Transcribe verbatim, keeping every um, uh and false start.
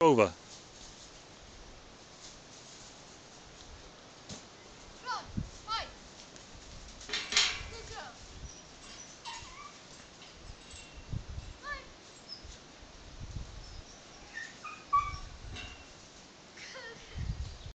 Over.